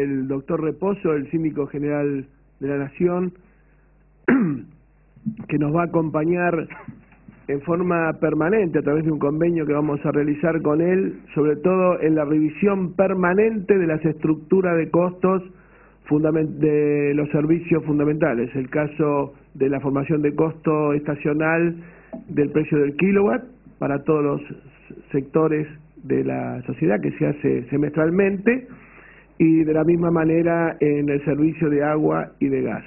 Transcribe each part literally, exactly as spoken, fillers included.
el doctor Reposo, el síndico general de la Nación, que nos va a acompañar en forma permanente a través de un convenio que vamos a realizar con él, sobre todo en la revisión permanente de las estructuras de costos de los servicios fundamentales, el caso de la formación de costo estacional del precio del kilowatt para todos los sectores de la sociedad, que se hace semestralmente, y de la misma manera en el servicio de agua y de gas.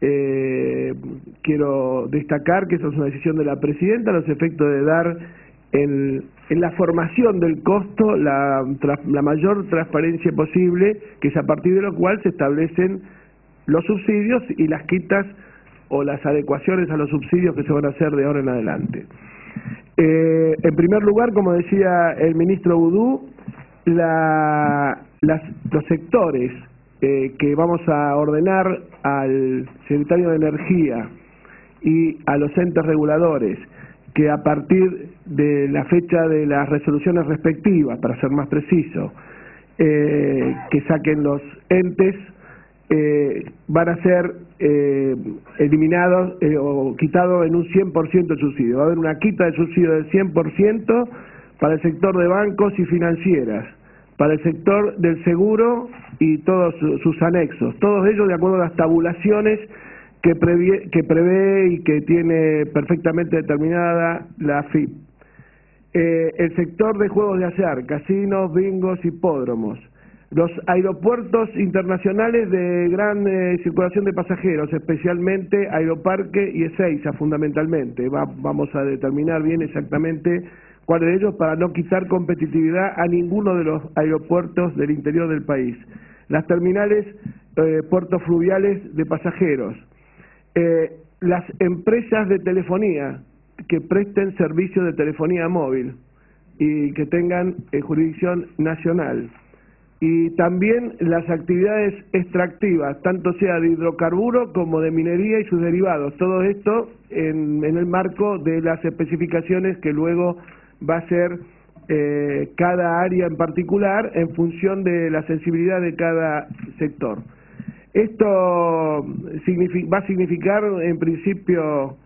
Eh, quiero destacar que esa es una decisión de la Presidenta, los efectos de dar en, en la formación del costo la, la mayor transparencia posible, que es a partir de lo cual se establecen los subsidios y las quitas o las adecuaciones a los subsidios que se van a hacer de ahora en adelante. Eh, en primer lugar, como decía el ministro Boudou, la, las, los sectores eh, que vamos a ordenar al secretario de Energía y a los entes reguladores, que a partir de la fecha de las resoluciones respectivas, para ser más preciso, eh, que saquen los entes, eh, van a ser eh, eliminados eh, o quitados en un cien por ciento el subsidio. Va a haber una quita de subsidio del cien por ciento para el sector de bancos y financieras, para el sector del seguro y todos sus anexos, todos ellos de acuerdo a las tabulaciones que prevé, que prevé y que tiene perfectamente determinada la A F I P. Eh, el sector de juegos de azar, casinos, bingos, hipódromos, los aeropuertos internacionales de gran eh, circulación de pasajeros, especialmente Aeroparque y Ezeiza, fundamentalmente. Va, vamos a determinar bien exactamente cuál de ellos, para no quitar competitividad a ninguno de los aeropuertos del interior del país. Las terminales, eh, puertos fluviales de pasajeros. Eh, las empresas de telefonía que presten servicio de telefonía móvil y que tengan eh, jurisdicción nacional. Y también las actividades extractivas, tanto sea de hidrocarburos como de minería y sus derivados. Todo esto en, en el marco de las especificaciones que luego va a ser eh, cada área en particular en función de la sensibilidad de cada sector. Esto va a significar, en principio,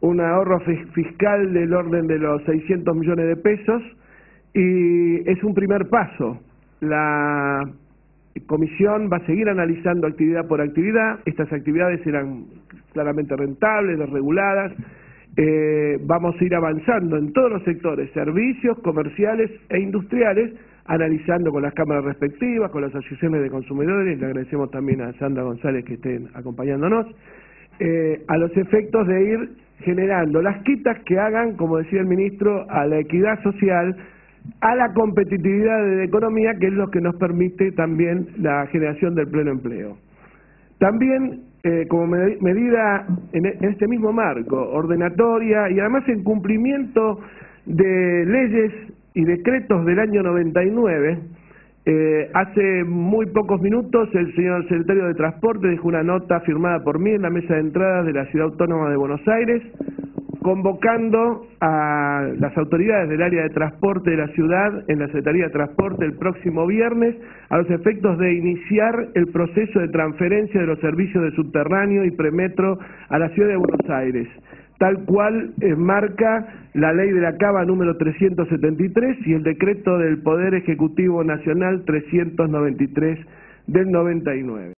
un ahorro fiscal del orden de los seiscientos millones de pesos, y es un primer paso. La comisión va a seguir analizando actividad por actividad. Estas actividades serán claramente rentables, reguladas. Eh, vamos a ir avanzando en todos los sectores, servicios, comerciales e industriales, analizando con las cámaras respectivas, con las asociaciones de consumidores. Le agradecemos también a Sandra González que estén acompañándonos, eh, a los efectos de ir generando las quitas que hagan, como decía el ministro, a la equidad social, a la competitividad de la economía, que es lo que nos permite también la generación del pleno empleo. También, eh, como med- medida en este mismo marco, ordenatoria, y además en cumplimiento de leyes y decretos del año noventa y nueve, eh, hace muy pocos minutos el señor secretario de Transporte dejó una nota firmada por mí en la mesa de entrada de la Ciudad Autónoma de Buenos Aires, convocando a las autoridades del área de transporte de la ciudad en la Secretaría de Transporte el próximo viernes a los efectos de iniciar el proceso de transferencia de los servicios de subterráneo y premetro a la Ciudad de Buenos Aires, tal cual eh, marca la ley de la Cava número trescientos setenta y tres y el decreto del Poder Ejecutivo Nacional trescientos noventa y tres del noventa y nueve.